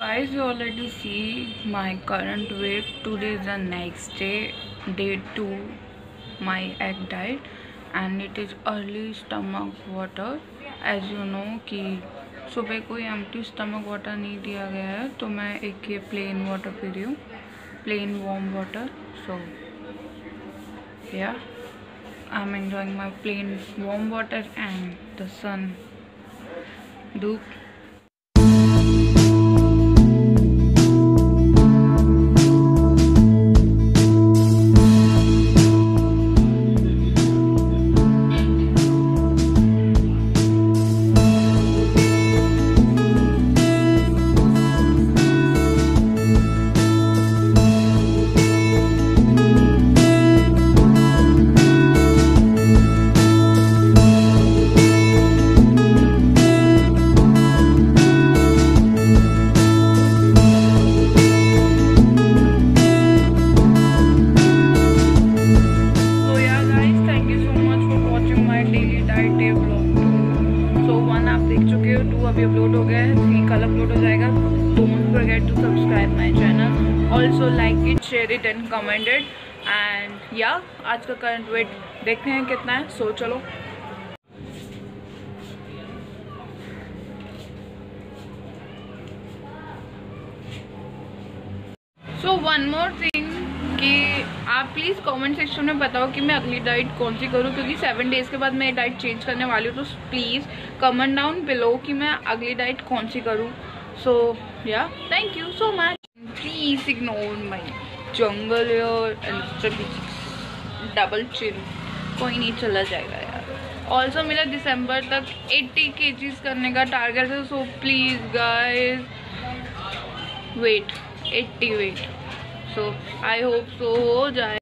Guys, you already see my current weight. Today is the next day, day 2, my egg diet, and it is early stomach water. As you know कि सुबह कोई empty stomach water नहीं दिया गया है, तो मैं एक ये plain water पी रही हूँ, plain warm water. So yeah, I'm enjoying my plain warm water and the sun. धूप अपलोड हो गया है, 3 कल अपलोड हो जाएगा. Don't forget to subscribe my channel, also like it, share it and comment it. And या आज का करंट वेट देखते हैं कितना है. सो चलो, सो वन मोर थिंग कि आप प्लीज़ कमेंट सेक्शन में बताओ कि मैं अगली डाइट कौन सी करूं, क्योंकि 7 days के बाद मैं डाइट चेंज करने वाली हूं. तो प्लीज़ कमेंट डाउन बिलो कि मैं अगली डाइट कौन सी करूं. So yeah, thank you so much. Please ignore my जंगल यार, डबल चिन. कोई नहीं, चला जाएगा यार. ऑल्सो मेरा दिसंबर तक 80 kgs करने का टारगेट है. So please guys weight 80 weight. So I hope so हो जाए.